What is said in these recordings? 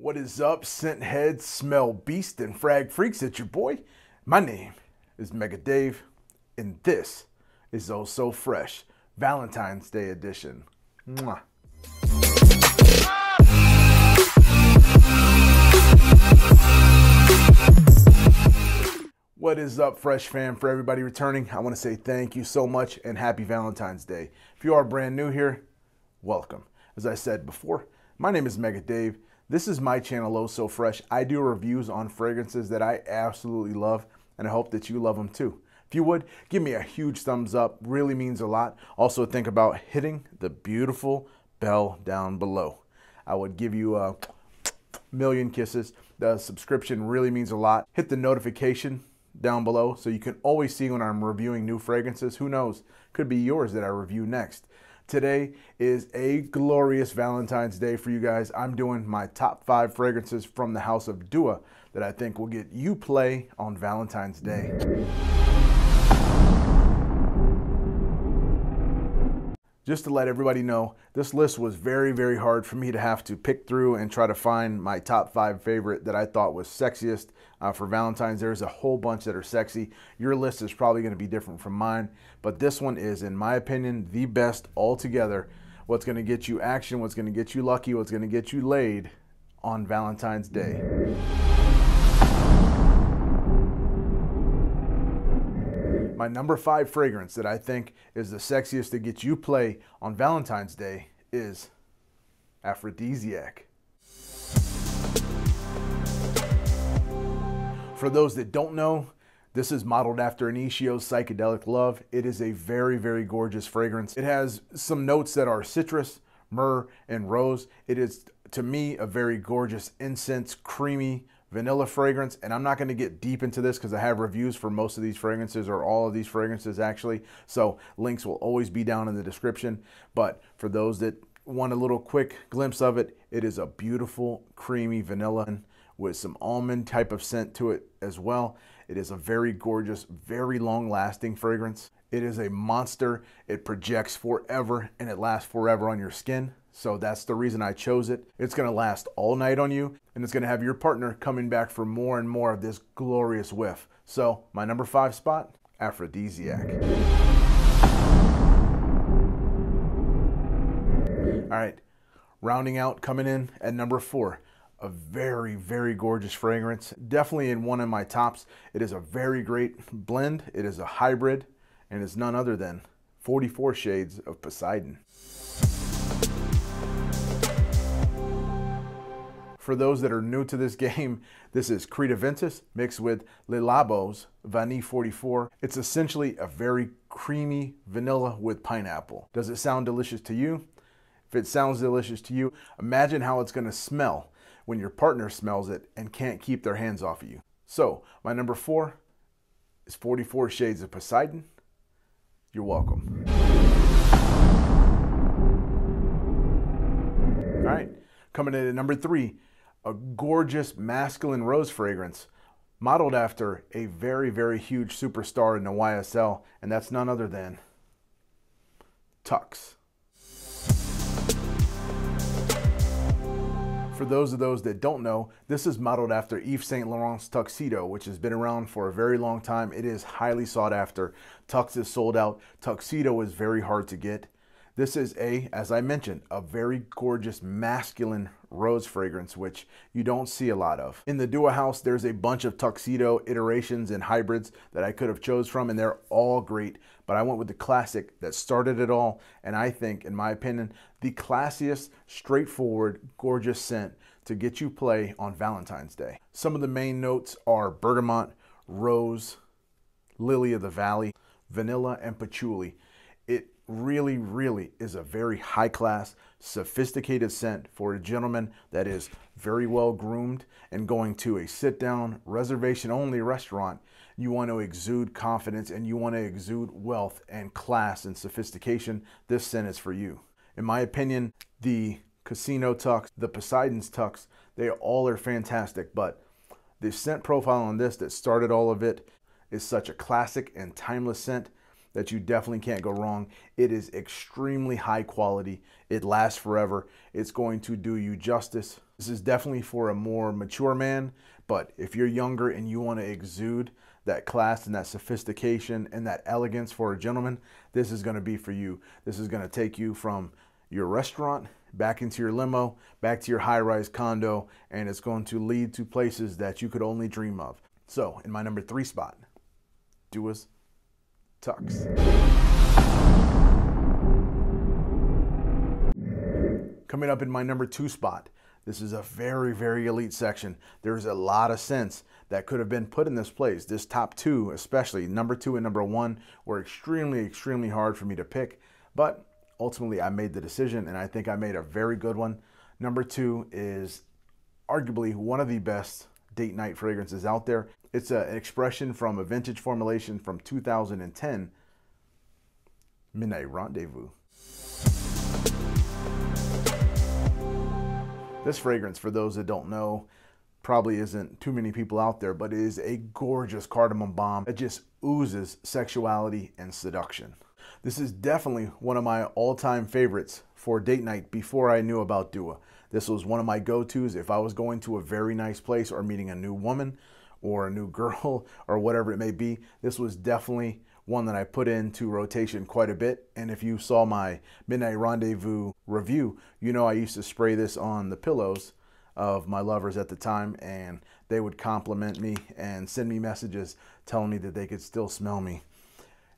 What is up, scent heads, smell beast, and frag freaks? It's your boy. My name is Mega Dave, and this is Eau So Fraiche Valentine's Day edition. Mwah. What is up, Fresh fam? For everybody returning, I want to say thank you so much and happy Valentine's Day. If you are brand new here, welcome. As I said before, my name is Mega Dave. This is my channel, Eau So Fraiche. I do reviews on fragrances that I absolutely love, and I hope that you love them too. If you would, give me a huge thumbs up, really means a lot. Also think about hitting the beautiful bell down below. I would give you a million kisses. The subscription really means a lot. Hit the notification down below so you can always see when I'm reviewing new fragrances. Who knows, could be yours that I review next. Today is a glorious Valentine's Day for you guys. I'm doing my top 5 fragrances from the house of Dua that I think will get you play on Valentine's Day. Just to let everybody know, this list was very hard for me to have to pick through and try to find my top 5 favorite that I thought was sexiest for Valentine's. There's a whole bunch that are sexy. Your list is probably going to be different from mine, but this one is, in my opinion, the best altogether. What's going to get you action, what's going to get you lucky, what's going to get you laid on Valentine's Day. My number 5 fragrance that I think is the sexiest to get you play on Valentine's Day is Aphrodisiac. For those that don't know, this is modeled after Anishio's Psychedelic Love. It is a very gorgeous fragrance. It has some notes that are citrus, myrrh, and rose. It is, to me, a very gorgeous incense, creamy vanilla fragrance, and I'm not going to get deep into this because I have reviews for most of these fragrances, or all of these fragrances actually, so links will always be down in the description. But for those that want a little quick glimpse of it, it is a beautiful creamy vanilla with some almond type of scent to it as well. It is a very gorgeous, very long lasting fragrance. It is a monster. It projects forever and it lasts forever on your skin. So that's the reason I chose it. It's gonna last all night on you, and it's gonna have your partner coming back for more and more of this glorious whiff. So my number 5 spot, Aphrodisiac. All right, rounding out, coming in at number 4, a very gorgeous fragrance. Definitely in one of my tops. It is a very great blend. It is a hybrid, and it's none other than 44 Shades of Poseidon. For those that are new to this game, this is Creed Aventus mixed with Le Labo's Vanille 44. It's essentially a very creamy vanilla with pineapple. Does it sound delicious to you? If it sounds delicious to you, imagine how it's going to smell when your partner smells it and can't keep their hands off of you. So my number 4 is 44 Shades of Poseidon. You're welcome. All right, coming in at number 3. A gorgeous masculine rose fragrance modeled after a very huge superstar in the YSL, and that's none other than Tux. For those that don't know, this is modeled after Yves Saint Laurent's Tuxedo, which has been around for a very long time. It is highly sought after. Tux is sold out. Tuxedo is very hard to get. This is a, as I mentioned, a very gorgeous masculine rose fragrance, which you don't see a lot of. In the Dua house, there's a bunch of Tuxedo iterations and hybrids that I could have chose from, and they're all great, but I went with the classic that started it all, and I think, in my opinion, the classiest, straightforward, gorgeous scent to get you play on Valentine's Day. Some of the main notes are bergamot, rose, lily of the valley, vanilla, and patchouli. It really is a very high class, sophisticated scent for a gentleman that is very well groomed and going to a sit down, reservation only restaurant. You want to exude confidence, and you want to exude wealth and class and sophistication. This scent is for you. In my opinion, the Casino Tux, the Poseidon's Tux, they all are fantastic, but the scent profile on this that started all of it is such a classic and timeless scent that you definitely can't go wrong. It is extremely high quality. It lasts forever. It's going to do you justice. This is definitely for a more mature man, but if you're younger and you want to exude that class and that sophistication and that elegance for a gentleman, this is going to be for you. This is going to take you from your restaurant back into your limo, back to your high-rise condo, and it's going to lead to places that you could only dream of. So in my number 3 spot, Dua's Tux. Coming up in my number 2 spot, this is a very, very elite section. There's a lot of scents that could have been put in this place. This top 2, especially number 2 and number 1, were extremely, extremely hard for me to pick. But ultimately, I made the decision, and I think I made a very good one. Number 2 is arguably one of the best date night fragrances out there. It's an expression from a vintage formulation from 2010, Midnight Rendezvous. This fragrance, for those that don't know, probably isn't too many people out there, but it is a gorgeous cardamom bomb that just oozes sexuality and seduction. This is definitely one of my all-time favorites for date night before I knew about Dua. This was one of my go-tos if I was going to a very nice place or meeting a new woman or a new girl or whatever it may be. This was definitely one that I put into rotation quite a bit. And if you saw my Midnight Rendezvous review, you know I used to spray this on the pillows of my lovers at the time, and they would compliment me and send me messages telling me that they could still smell me.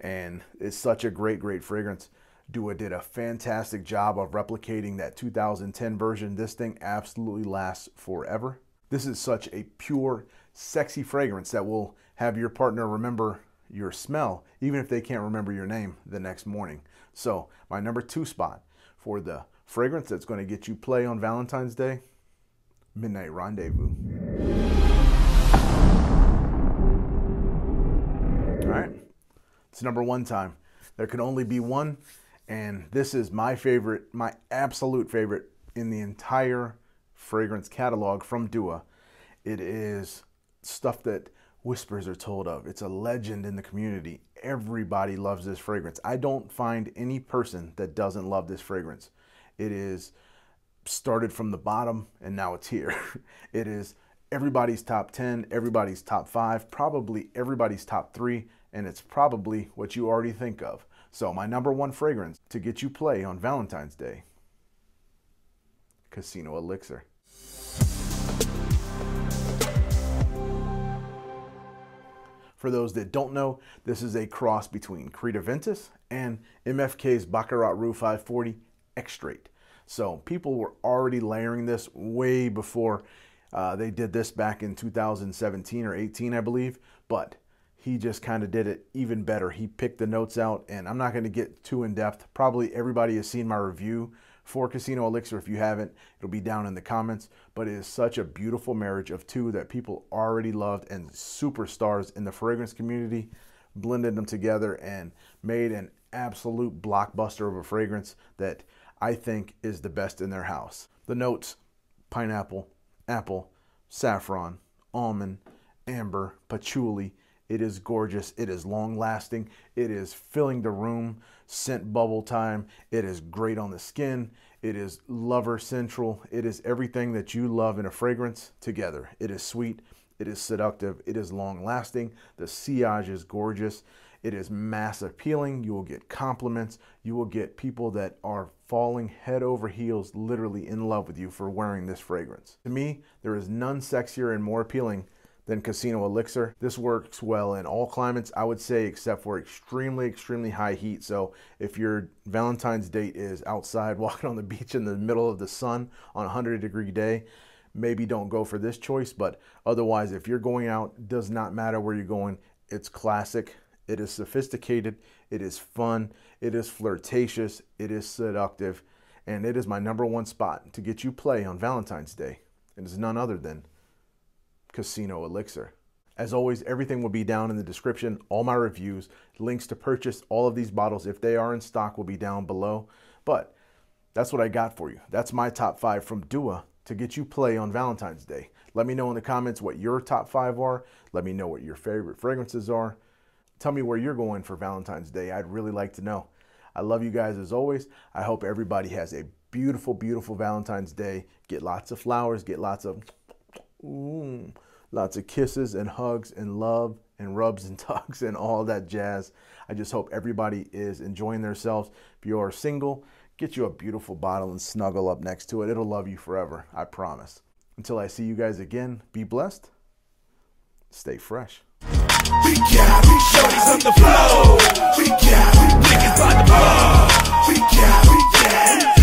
And it's such a great, great fragrance. Dua did a fantastic job of replicating that 2010 version. This thing absolutely lasts forever. This is such a pure, sexy fragrance that will have your partner remember your smell, even if they can't remember your name the next morning. So my number 2 spot for the fragrance that's going to get you play on Valentine's Day, Midnight Rendezvous. All right, it's number 1 time. There can only be one, and this is my favorite, my absolute favorite in the entire fragrance catalog from Dua. It is stuff that whispers are told of. It's a legend in the community. Everybody loves this fragrance. I don't find any person that doesn't love this fragrance. It is started from the bottom and now it's here. It is everybody's top 10, everybody's top 5, probably everybody's top 3, and it's probably what you already think of. So my number 1 fragrance to get you play on Valentine's Day, Casino Elixir. For those that don't know, this is a cross between Creed Aventus and MFK's Baccarat Rouge 540 X-Straight. So people were already layering this way before they did this back in 2017 or 18, I believe. But he just kind of did it even better. He picked the notes out, and I'm not going to get too in-depth. Probably everybody has seen my review for Casino Elixir. If you haven't, it'll be down in the comments, but it is such a beautiful marriage of two that people already loved and superstars in the fragrance community blended them together and made an absolute blockbuster of a fragrance that I think is the best in their house. The notes: pineapple, apple, saffron, almond, amber, patchouli. It is gorgeous. It is long lasting. It is filling the room. Scent bubble time. It is great on the skin. It is lover central. It is everything that you love in a fragrance together. It is sweet. It is seductive. It is long lasting. The sillage is gorgeous. It is mass appealing. You will get compliments. You will get people that are falling head over heels, literally in love with you for wearing this fragrance. To me, there is none sexier and more appealing than Casino Elixir. This works well in all climates, I would say, except for extremely, extremely high heat. So if your Valentine's date is outside walking on the beach in the middle of the sun on a 100-degree day, maybe don't go for this choice. But otherwise, if you're going out, does not matter where you're going, it's classic, it is sophisticated, it is fun, it is flirtatious, it is seductive, and it is my number 1 spot to get you play on Valentine's Day. It is none other than Casino Elixir. As always, everything will be down in the description. All my reviews, links to purchase all of these bottles if they are in stock will be down below. But that's what I got for you. That's my top 5 from Dua to get you play on Valentine's Day. Let me know in the comments what your top 5 are. Let me know what your favorite fragrances are. Tell me where you're going for Valentine's Day. I'd really like to know. I love you guys as always. I hope everybody has a beautiful, beautiful Valentine's Day. Get lots of flowers, get lots of kisses and hugs and love and rubs and tugs and all that jazz. I just hope everybody is enjoying themselves. If you are single, get you a beautiful bottle and snuggle up next to it. It'll love you forever, I promise. Until I see you guys again, be blessed, stay fresh. We got big shorties on the floor. We got big niggas on the floor. We got